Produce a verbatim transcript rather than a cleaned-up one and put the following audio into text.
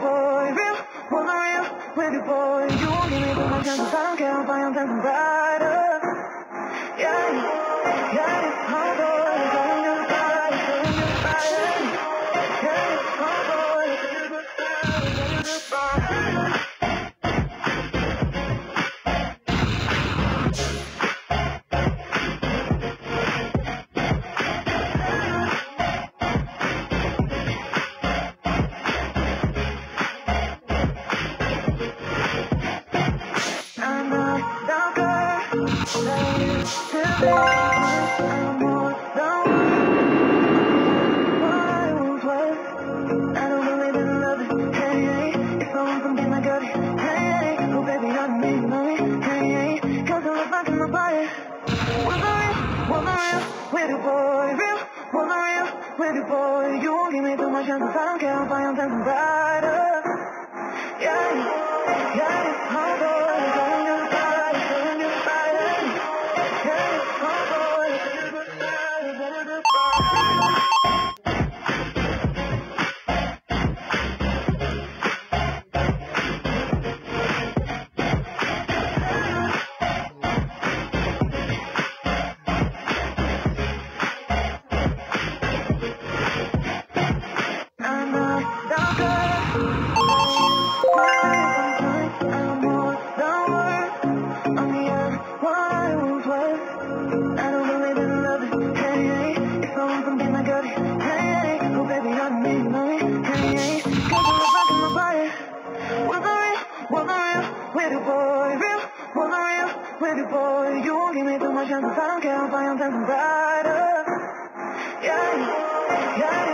boy, real, was a real, baby boy. You give me too much chance, I don't care if I am dancing right up. Yeah, yeah, it's my boy, it's on your side, it's on your side. Yeah, it's my boy, it's on your side, it's on your side. Yeah.